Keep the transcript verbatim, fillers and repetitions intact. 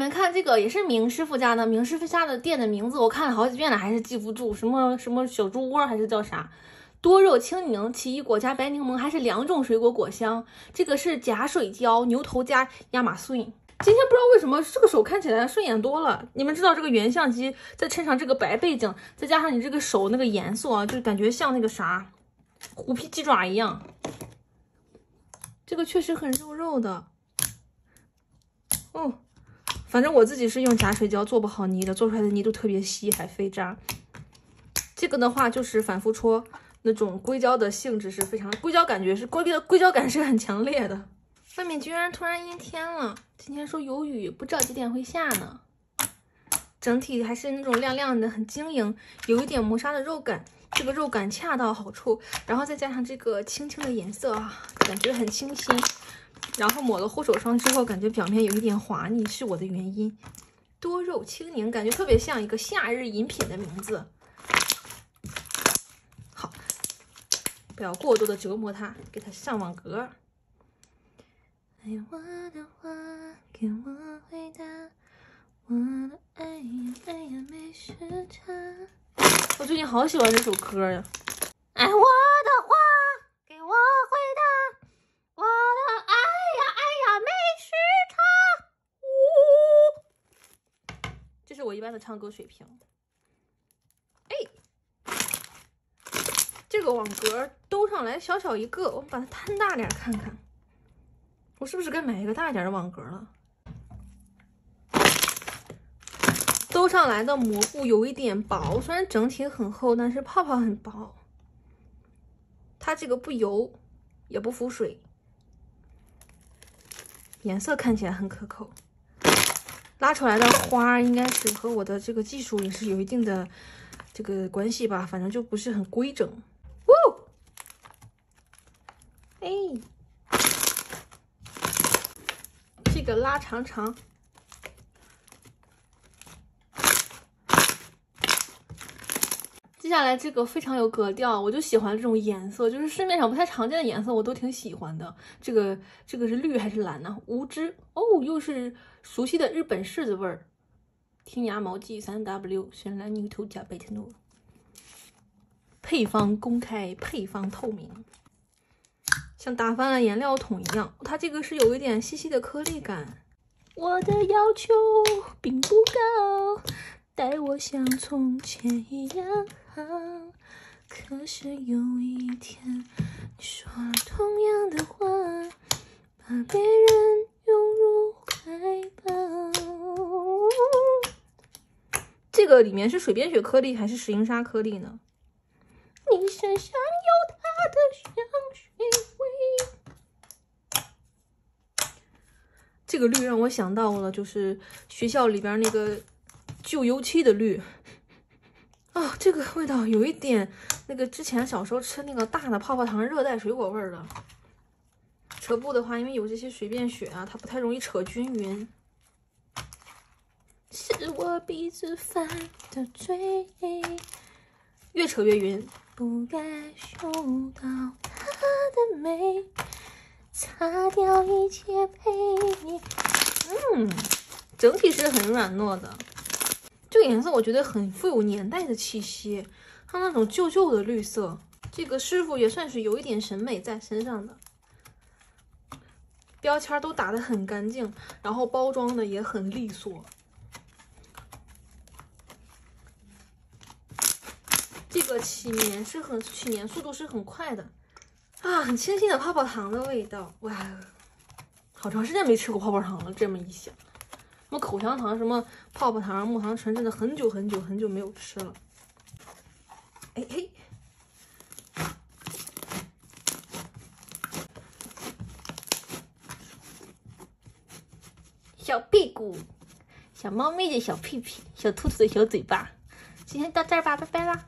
面看这个也是明师傅家的，明师傅家的店的名字我看了好几遍了，还是记不住，什么什么小猪窝还是叫啥，多肉青柠、奇异果加白柠檬，还是两种水果果香。这个是假水椒、牛头加亚马逊。今天不知道为什么这个手看起来顺眼多了。你们知道这个原相机再衬上这个白背景，再加上你这个手那个颜色啊，就感觉像那个啥虎皮鸡爪一样。这个确实很肉肉的。哦，反正我自己是用假水胶做不好泥的，做出来的泥都特别稀，还飞渣。这个的话就是反复戳。那种硅胶的性质是非常，硅胶感觉是硅胶，硅胶感是很强烈的。外面居然突然阴天了，今天说有雨，不知道几点会下呢。整体还是那种亮亮的，很晶莹，有一点磨砂的肉感，这个肉感恰到好处。然后再加上这个青青的颜色啊，感觉很清新。然后抹了护手霜之后，感觉表面有一点滑腻，是我的原因。多肉青柠感觉特别像一个夏日饮品的名字。不要过多的折磨它，给它上网格。爱我的话，给我回答，我的爱也爱也没时差。我最近好喜欢这首歌呀！爱我的话，给我回答，我的爱呀爱呀没时差。呜，这是我一般的唱歌水平。这个网格兜上来小小一个，我们把它摊大点看看。我是不是该买一个大点的网格了？兜上来的膜布有一点薄，虽然整体很厚，但是泡泡很薄。它这个不油，也不浮水，颜色看起来很可口。拉出来的花应该是和我的这个技术也是有一定的这个关系吧，反正就不是很规整。哎，这个拉长长，接下来这个非常有格调，我就喜欢这种颜色，就是市面上不太常见的颜色，我都挺喜欢的。这个这个是绿还是蓝呢？无知哦，又是熟悉的日本柿子味儿。天涯毛记三 W 选蓝牛头加贝特诺，配方公开，配方透明。像打翻了颜料桶一样，它这个是有一点细细的颗粒感。我的要求并不高，待我像从前一样好。可是有一天，你说了同样的话，把别人拥入怀抱。这个里面是水边雪颗粒还是石英砂颗粒呢？你身上有它的香水。这个绿让我想到了，就是学校里边那个旧油漆的绿啊，这个味道有一点那个之前小时候吃那个大的泡泡糖热带水果味儿了。扯布的话，因为有这些水便雪啊，它不太容易扯均匀。是我鼻子犯的罪，越扯越匀。不该收到它的美。擦掉一切陪你，嗯，整体是很软糯的。这个颜色我觉得很富有年代的气息，它那种旧旧的绿色，这个师傅也算是有一点审美在身上的。标签都打得很干净，然后包装的也很利索。这个起棉是很起棉速度是很快的。啊，很清新的泡泡糖的味道，哇！好长时间没吃过泡泡糖了，这么一想，什么口香糖、什么泡泡糖、木糖醇，真的很久很久很久没有吃了。哎嘿，小屁股，小猫咪的小屁屁，小兔子的小嘴巴，今天到这儿吧，拜拜啦。